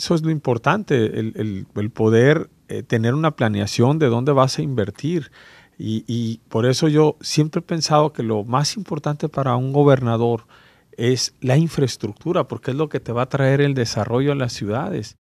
Eso es lo importante, el poder tener una planeación de dónde vas a invertir. Y por eso yo siempre he pensado que lo más importante para un gobernador es la infraestructura, porque es lo que te va a traer el desarrollo en las ciudades.